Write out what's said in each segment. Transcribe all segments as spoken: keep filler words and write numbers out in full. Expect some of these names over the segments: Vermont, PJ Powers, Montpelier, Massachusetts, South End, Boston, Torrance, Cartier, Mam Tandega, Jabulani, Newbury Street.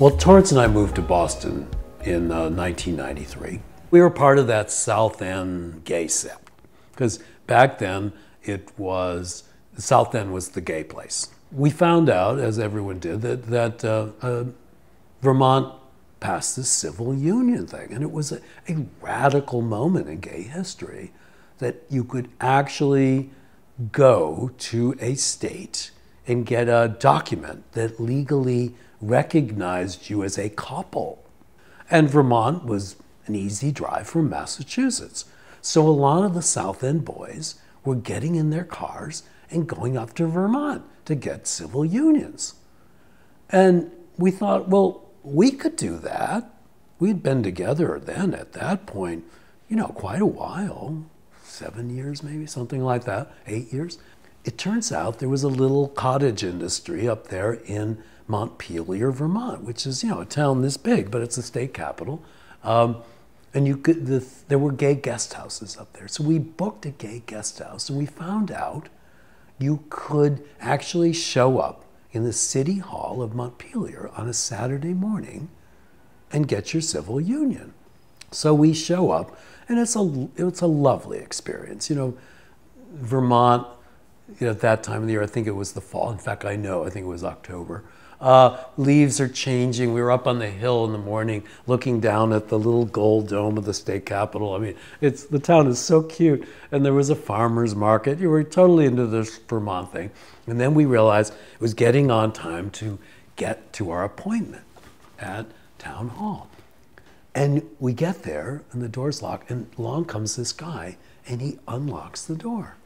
Well, Torrance and I moved to Boston in uh, nineteen ninety-three. We were part of that South End gay set, because back then it was, the South End was the gay place. We found out, as everyone did, that, that uh, uh, Vermont passed this civil union thing, and it was a, a radical moment in gay history that you could actually go to a state and get a document that legally recognized you as a couple. And Vermont was an easy drive from Massachusetts. So a lot of the South End boys were getting in their cars and going up to Vermont to get civil unions. And we thought, well, we could do that. We'd been together then at that point, you know, quite a while, seven years maybe, something like that, eight years. It turns out there was a little cottage industry up there in Montpelier, Vermont, which is, you know, a town this big, but it's the state capital. Um, and you could, the, there were gay guest houses up there. So we booked a gay guest house, and we found out you could actually show up in the city hall of Montpelier on a Saturday morning and get your civil union. So we show up, and it's a, it's a lovely experience. You know, Vermont, you know, at that time of the year, I think it was the fall. In fact, I know, I think it was October. Uh, leaves are changing. We were up on the hill in the morning looking down at the little gold dome of the state capitol. I mean, it's, the town is so cute. And there was a farmer's market. You were totally into this Vermont thing. And then we realized it was getting on time to get to our appointment at town hall. And we get there, and the door's locked, and along comes this guy, and he unlocks the door.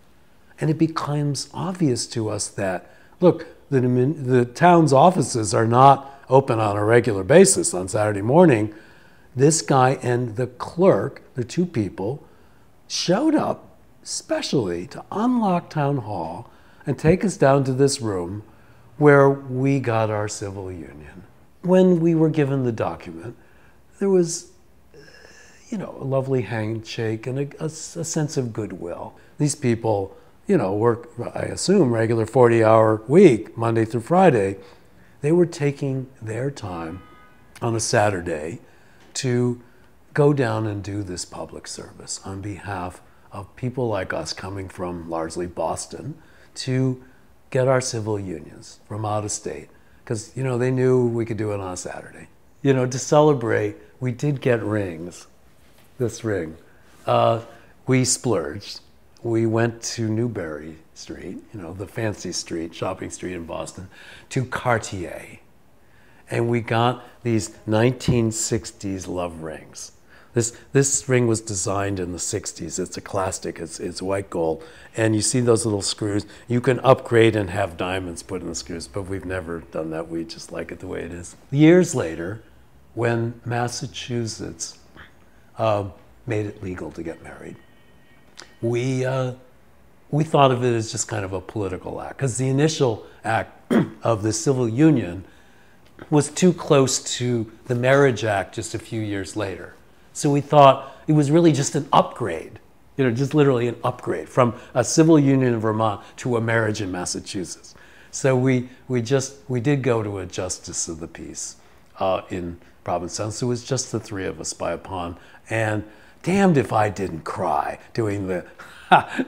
And it becomes obvious to us that, look, the, the town's offices are not open on a regular basis on Saturday morning. This guy and the clerk, the two people, showed up specially to unlock town hall and take us down to this room where we got our civil union. When we were given the document, there was, you know, a lovely handshake and a, a, a sense of goodwill. These people, you know, work, I assume, regular forty hour week, Monday through Friday. They were taking their time on a Saturday to go down and do this public service on behalf of people like us coming from largely Boston to get our civil unions from out of state. Because, you know, they knew we could do it on a Saturday. You know, to celebrate, we did get rings, this ring. Uh, we splurged. We went to Newbury Street, you know, the fancy street, shopping street in Boston, to Cartier. And we got these nineteen sixties love rings. This, this ring was designed in the sixties. It's a classic, it's, it's white gold. And you see those little screws. You can upgrade and have diamonds put in the screws, but we've never done that. We just like it the way it is. Years later, when Massachusetts uh, made it legal to get married, We, uh, we thought of it as just kind of a political act, because the initial act of the civil union was too close to the Marriage Act just a few years later. So we thought it was really just an upgrade, you know, just literally an upgrade from a civil union in Vermont to a marriage in Massachusetts. So we, we, just, we did go to a justice of the peace uh, in Provincetown. So it was just the three of us by a pond. And damned if I didn't cry doing the,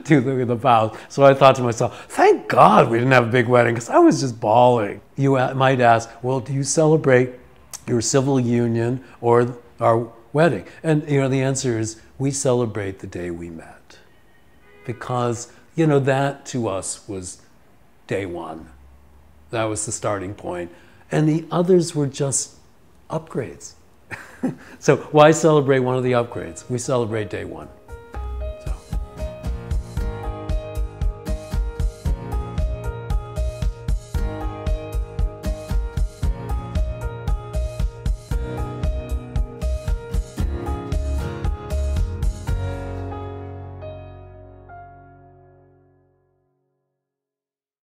doing the vows. So I thought to myself, thank God we didn't have a big wedding, because I was just bawling. You might ask, well, do you celebrate your civil union or our wedding? And, you know, the answer is we celebrate the day we met, because, you know, that to us was day one. That was the starting point. And the others were just upgrades. So why celebrate one of the upgrades? We celebrate day one.